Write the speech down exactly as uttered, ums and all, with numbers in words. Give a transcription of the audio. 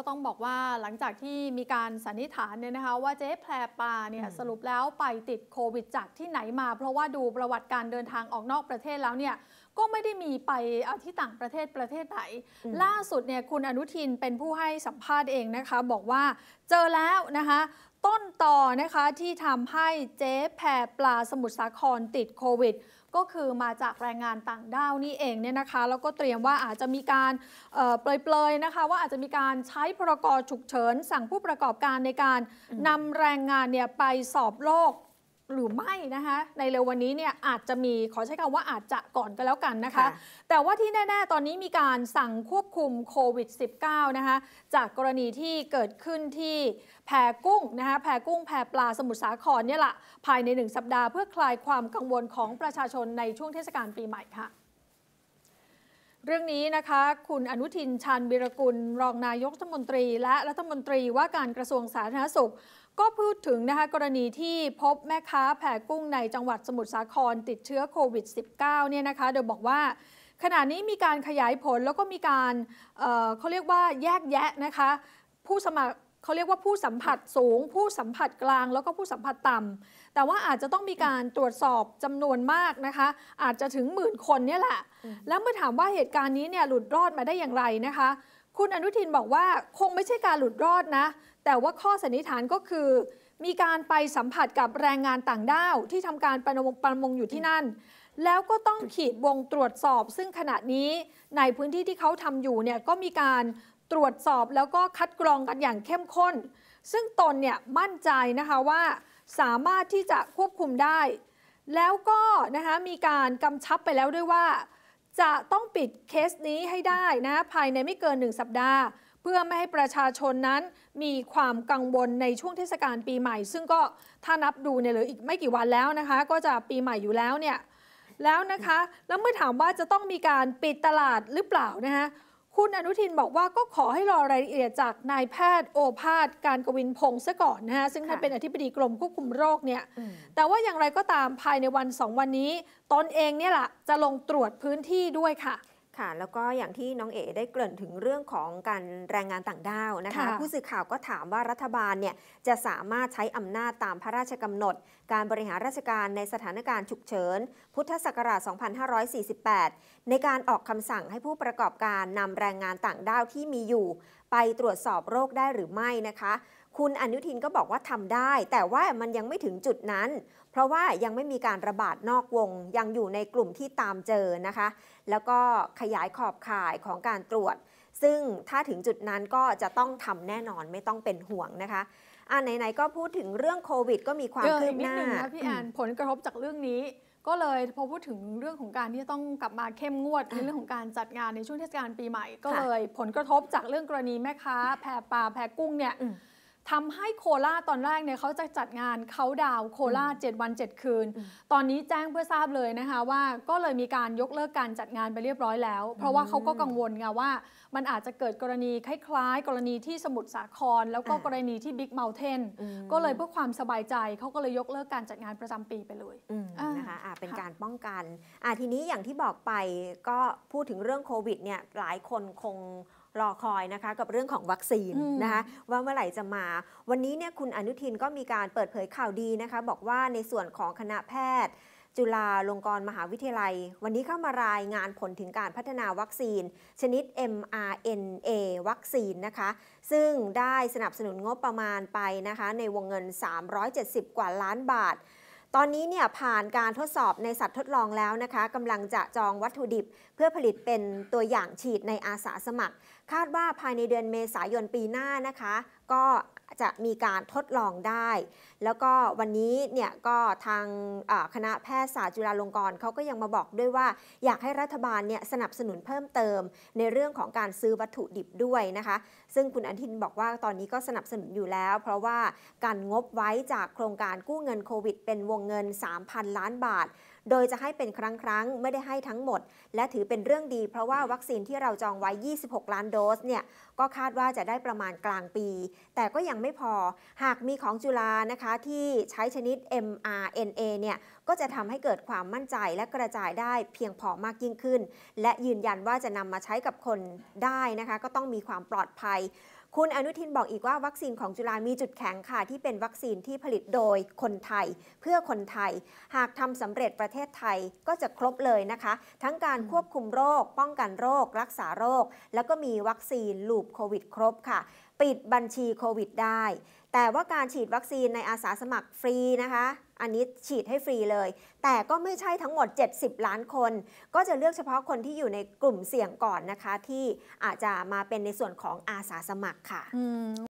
ก็ต้องบอกว่าหลังจากที่มีการสันนิษฐานเนี่ยนะคะว่าเจ๊แพรปาเนี่ยสรุปแล้วไปติดโควิดจากที่ไหนมาเพราะว่าดูประวัติการเดินทางออกนอกประเทศแล้วเนี่ยก็ไม่ได้มีไปเอาที่ต่างประเทศประเทศไหนล่าสุดเนี่ยคุณอนุทินเป็นผู้ให้สัมภาษณ์เองนะคะบอกว่าเจอแล้วนะคะต้นต่อนะคะที่ทำให้เจ๊แพรปลาสมุทรสาครติดโควิดก็คือมาจากแรงงานต่างด้าวนี่เองเนี่ยนะคะแล้วก็เตรียมว่าอาจจะมีการเอ่อเปลยๆนะคะว่าอาจจะมีการใช้พรกฉุกเฉินสั่งผู้ประกอบการในการนำแรงงานเนี่ยไปสอบโรคหรือไม่นะคะในเร็ววันนี้เนี่ยอาจจะมีขอใช้คำว่าอาจจะก่อนก็แล้วกันนะคะแต่ว่าที่แน่ๆตอนนี้มีการสั่งควบคุมโควิด สิบเก้า นะคะจากกรณีที่เกิดขึ้นที่แพกุ้งนะคะแพกุ้งแพปลาสมุทรสาครเนี่ยแหละภายในหนึ่งสัปดาห์เพื่อคลายความกังวลของประชาชนในช่วงเทศกาลปีใหม่ค่ะเรื่องนี้นะคะคุณอนุทินชาญวีรกุลรองนายกรัฐมนตรีและรัฐมนตรีว่าการกระทรวงสาธารณสุขก็พูดถึงนะคะกรณีที่พบแม่ค้าแผ่กุ้งในจังหวัดสมุทรสาครติดเชื้อโควิด สิบเก้า เนี่ยนะคะโดยบอกว่าขณะนี้มีการขยายผลแล้วก็มีการเอ่อเขาเรียกว่าแยกแยะนะคะผู้สมัครเขาเรียกว่าผู้สัมผัสสูงผู้สัมผัสกลางแล้วก็ผู้สัมผัสต่ำแต่ว่าอาจจะต้องมีการตรวจสอบจำนวนมากนะคะอาจจะถึงหมื่นคนเนี่ยแหละแล้วเมื่อถามว่าเหตุการณ์นี้เนี่ยหลุดรอดมาได้อย่างไรนะคะคุณอนุทินบอกว่าคงไม่ใช่การหลุดรอดนะแต่ว่าข้อสันนิษฐานก็คือมีการไปสัมผัสกับแรงงานต่างด้าวที่ทำการประมงประมงอยู่ที่นั่นแล้วก็ต้องขีดวงตรวจสอบซึ่งขณะนี้ในพื้นที่ที่เขาทำอยู่เนี่ยก็มีการตรวจสอบแล้วก็คัดกรองกันอย่างเข้มข้นซึ่งตนเนี่ยมั่นใจนะคะว่าสามารถที่จะควบคุมได้แล้วก็นะคะมีการกำชับไปแล้วด้วยว่าจะต้องปิดเคสนี้ให้ได้นะภายในไม่เกินหนึ่งสัปดาห์เพื่อไม่ให้ประชาชนนั้นมีความกังวลในช่วงเทศกาลปีใหม่ซึ่งก็ถ้านับดูเนี่ยเหลืออีกไม่กี่วันแล้วนะคะก็จะปีใหม่อยู่แล้วเนี่ยแล้วนะคะแล้วเมื่อถามว่าจะต้องมีการปิดตลาดหรือเปล่านะคะคุณอนุทินบอกว่าก็ขอให้รอรายละเอียดจากนายแพทย์โอภาสการกวินพงศ์ซะก่อนนะฮะซึ่งท่านเป็นอธิบดีกรมควบคุมโรคเนี่ยแต่ว่าอย่างไรก็ตามภายในวันสองวันนี้ตนเองเนี่ยแหละจะลงตรวจพื้นที่ด้วยค่ะค่ะแล้วก็อย่างที่น้องเอ๋ได้เกริ่นถึงเรื่องของการแรงงานต่างด้าวนะคะผู้สื่อข่าวก็ถามว่ารัฐบาลเนี่ยจะสามารถใช้อำนาจตามพระราชกำหนดการบริหารราชการในสถานการณ์ฉุกเฉินพุทธศักราช สองพันห้าร้อยสี่สิบแปด ในการออกคำสั่งให้ผู้ประกอบการนำแรงงานต่างด้าวที่มีอยู่ไปตรวจสอบโรคได้หรือไม่นะคะคุณอนุทินก็บอกว่าทำได้แต่ว่ามันยังไม่ถึงจุดนั้นเพราะว่ายังไม่มีการระบาดนอกวงยังอยู่ในกลุ่มที่ตามเจอนะคะแล้วก็ขยายขอบข่ายของการตรวจซึ่งถ้าถึงจุดนั้นก็จะต้องทำแน่นอนไม่ต้องเป็นห่วงนะคะอ่ะไหนๆก็พูดถึงเรื่องโควิดก็มีความคืบหน้านะพี่แอนผลกระทบจากเรื่องนี้ก็เลยพอพูดถึงเรื่องของการที่ต้องกลับมาเข้มงวดในเรื่องของการจัดงานในช่วงเทศกาลปีใหม่ก็เลยผลกระทบจากเรื่องกรณีแม่ค้าแพปลาแพกุ้งเนี่ยทำให้โคราชตอนแรกเนี่ยเขาจะจัดงานเขาดาวโคราชเจ็ดวันเจ็ดคืนตอนนี้แจ้งเพื่อทราบเลยนะคะว่าก็เลยมีการยกเลิกการจัดงานไปเรียบร้อยแล้วเพราะว่าเขาก็กังวลไงว่ามันอาจจะเกิดกรณีคล้ายๆกรณีที่สมุทรสาครแล้วก็กรณีที่บิ๊กเมาน์เทนก็เลยเพื่อความสบายใจเขาก็เลยยกเลิกการจัดงานประจำปีไปเลยนะคะเป็นการป้องกันทีนี้อย่างที่บอกไปก็พูดถึงเรื่องโควิดเนี่ยหลายคนคงรอคอยนะคะกับเรื่องของวัคซีนนะคะว่าเมื่อไหร่จะมาวันนี้เนี่ยคุณอนุทินก็มีการเปิดเผยข่าวดีนะคะบอกว่าในส่วนของคณะแพทย์จุฬาลงกรณ์มหาวิทยาลัยวันนี้เข้ามารายงานผลถึงการพัฒนาวัคซีนชนิด เอ็ม อาร์ เอ็น เอ วัคซีนนะคะซึ่งได้สนับสนุนงบประมาณไปนะคะในวงเงินสามร้อยเจ็ดสิบกว่าล้านบาทตอนนี้เนี่ยผ่านการทดสอบในสัตว์ทดลองแล้วนะคะกำลังจะจองวัตถุดิบเพื่อผลิตเป็นตัวอย่างฉีดในอาสาสมัครคาดว่าภายในเดือนเมษายนปีหน้านะคะก็จะมีการทดลองได้แล้วก็วันนี้เนี่ยก็ทางคณะแพทยศาสตร์จุฬาลงกรณ์เขาก็ยังมาบอกด้วยว่าอยากให้รัฐบาลเนี่ยสนับสนุนเพิ่มเติมในเรื่องของการซื้อวัตถุดิบด้วยนะคะซึ่งคุณอนุทินบอกว่าตอนนี้ก็สนับสนุนอยู่แล้วเพราะว่าการงบไว้จากโครงการกู้เงินโควิดเป็นวงเงิน สามพันล้านบาทโดยจะให้เป็นครั้งๆไม่ได้ให้ทั้งหมดและถือเป็นเรื่องดีเพราะว่าวัคซีนที่เราจองไว้ยี่สิบหกล้านโดสเนี่ยก็คาดว่าจะได้ประมาณกลางปีแต่ก็ยังไม่พอหากมีของจุฬานะคะที่ใช้ชนิด เอ็ม อาร์ เอ็น เอ เนี่ยก็จะทำให้เกิดความมั่นใจและกระจายได้เพียงพอมากยิ่งขึ้นและยืนยันว่าจะนำมาใช้กับคนได้นะคะก็ต้องมีความปลอดภัย คุณอนุทินบอกอีกว่าวัคซีนของจุฬามีจุดแข็งค่ะที่เป็นวัคซีนที่ผลิตโดยคนไทยเพื่อคนไทยหากทำสำเร็จประเทศไทยก็จะครบเลยนะคะทั้งการควบคุมโรคป้องกันโรครักษาโรคแล้วก็มีวัคซีนลูปโควิดครบค่ะปิดบัญชีโควิดได้แต่ว่าการฉีดวัคซีนในอาสาสมัครฟรีนะคะอันนี้ฉีดให้ฟรีเลยแต่ก็ไม่ใช่ทั้งหมดเจ็ดสิบล้านคนก็จะเลือกเฉพาะคนที่อยู่ในกลุ่มเสี่ยงก่อนนะคะที่อาจจะมาเป็นในส่วนของอาสาสมัครค่ะ